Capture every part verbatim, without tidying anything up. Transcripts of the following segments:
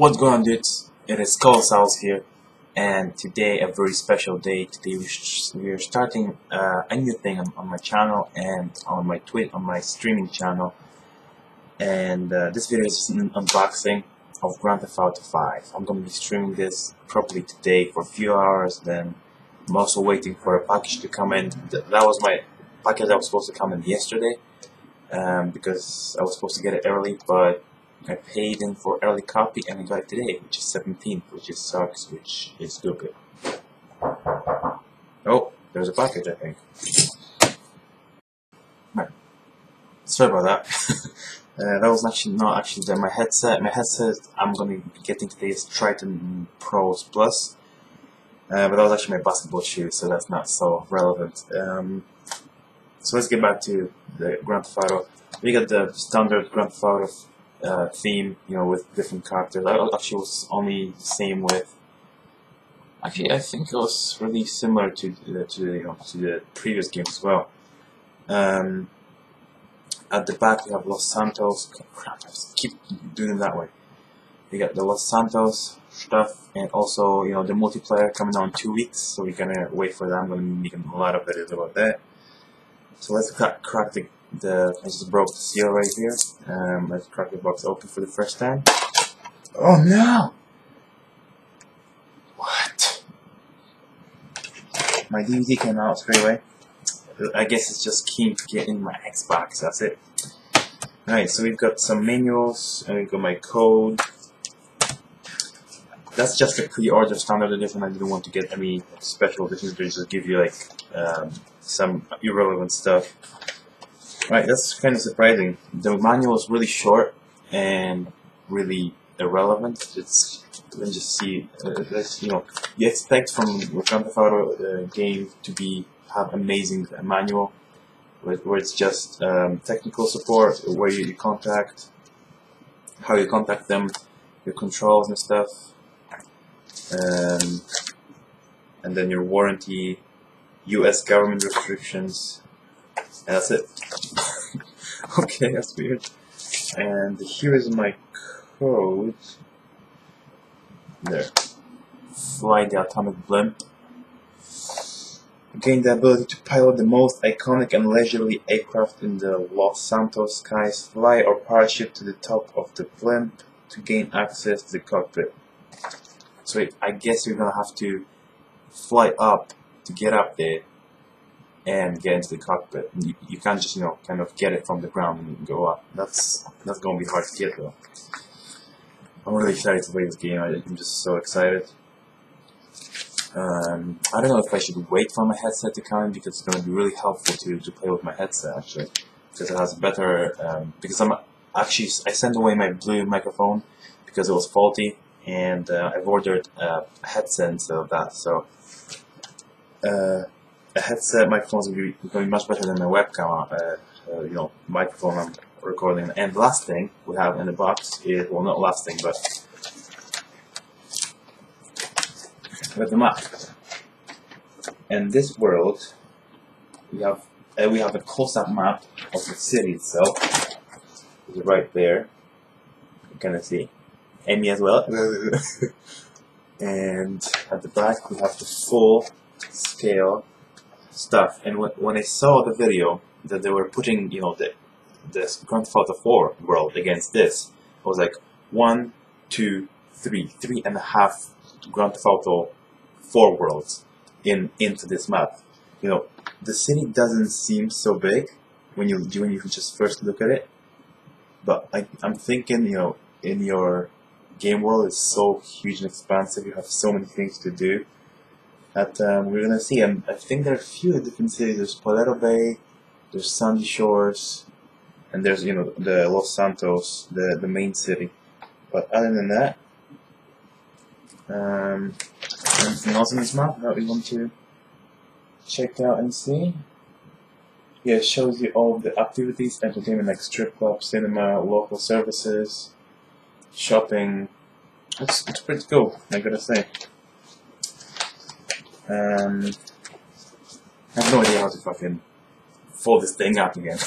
What's going on, dudes? It is Kolosalus here, and today a very special day. Today we are starting uh, a new thing on, on my channel and on my tweet on my streaming channel. And uh, this video is an unboxing of Grand Theft Auto five. I'm gonna be streaming this properly today for a few hours. Then I'm also waiting for a package to come in. That was my package that was supposed to come in yesterday, um, because I was supposed to get it early, but I paid in for early copy and I got it today, which is seventeenth, which is sucks, which is stupid. Oh, there's a package, I think. Right. Sorry about that. uh, that was actually not actually that. My headset, my headset I'm gonna be getting today is Tritton Pro+. Uh, but that was actually my basketball shoe, so that's not so relevant. Um, so let's get back to the Grand Theft Auto. We got the standard Grand Theft Auto Uh, theme, you know, with different characters. I actually was only the same with. Actually, I think it was really similar to the, to the, you know, to the previous game as well. Um, at the back, we have Los Santos. Crap, I just keep doing it that way. We got the Los Santos stuff, and also, you know, the multiplayer coming out in two weeks, so we're gonna wait for that. I'm gonna be making a lot of videos about that. So let's crack, crack the. The, I just broke the seal right here. Um, let's crack the box open for the first time. Oh no! What? My D V D came out straight away. I guess it's just keen to get in my Xbox, that's it. Alright, so we've got some manuals, and we've got my code. That's just a pre-order standard edition. I didn't want to get any special editions. They just give you like um, some irrelevant stuff. Right, that's kind of surprising. The manual is really short and really irrelevant. It's let's just see. Uh, you know, you expect from a Grand Theft Auto uh, game to be have amazing uh, manual, where, where it's just um, technical support, where you, you contact, how you contact them, your controls and stuff, um, and then your warranty, U S government restrictions. And that's it. Okay, that's weird. And here is my code. There. Fly the atomic blimp. Gain the ability to pilot the most iconic and leisurely aircraft in the Los Santos skies. Fly or parachute to the top of the blimp to gain access to the cockpit. So I guess you're gonna have to fly up to get up there and get into the cockpit. You, you can't just, you know, kind of get it from the ground and go up. That's that's gonna be hard to get though. I'm really excited to play this game. I, I'm just so excited. Um, I don't know if I should wait for my headset to come in, because it's gonna be really helpful to to play with my headset actually, because it has better. Um, because I'm actually I sent away my blue microphone because it was faulty, and uh, I've ordered uh, a headset instead of that. So. Uh, A headset microphone's going to be much better than my webcam, uh, uh, you know, microphone I'm recording. And last thing we have in the box is, well, not last thing, but with the map. In this world, we have uh, we have a close-up map of the city itself. It's right there. You can see, and me as well. And at the back we have the full scale stuff. And when, when I saw the video that they were putting, you know, the this Grand Theft Auto four world against this, I was like, one, two, three, three and a half Grand Theft Auto four worlds in into this map. You know, the city doesn't seem so big when you when you just first look at it, but I, I'm thinking, you know, in your game world it's so huge and expansive. You have so many things to do. That um, we're gonna see, and I think there are a few different cities. There's Paleto Bay, there's Sandy Shores, and there's, you know, the Los Santos, the the main city. But other than that, um, anything else in this map that we want to check out and see? Yeah, it shows you all the activities, entertainment like strip club, cinema, local services, shopping. It's it's pretty cool, I gotta say. Um, I have no idea how to fucking fold this thing up again.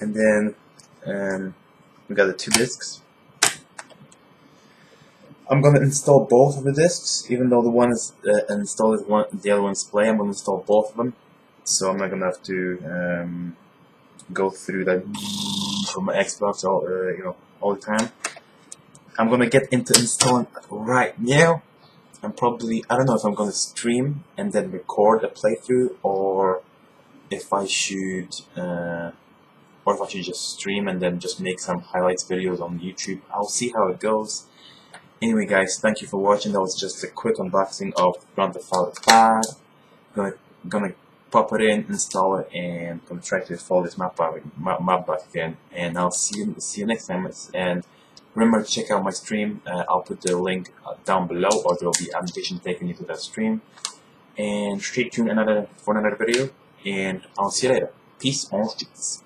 And then um, we got the two discs. I'm going to install both of the discs, even though the one is uh, installed, one, the other one's play. I'm going to install both of them, so I'm not going to have to um, go through that from my Xbox all uh, you know all the time. I'm going to get into installing right now. I'm probably I don't know if I'm going to stream and then record a playthrough, or if I should, uh, or if I should just stream and then just make some highlights videos on YouTube. I'll see how it goes. Anyway guys, thank you for watching. That was just a quick unboxing of Grand Theft Auto five. Gonna, gonna pop it in, install it, and gonna try to follow this map back, map back again. And I'll see you, see you next time. And remember to check out my stream. Uh, I'll put the link down below, or there'll be application taking you to that stream. And stay tuned another for another video. And I'll see you later. Peace on streets.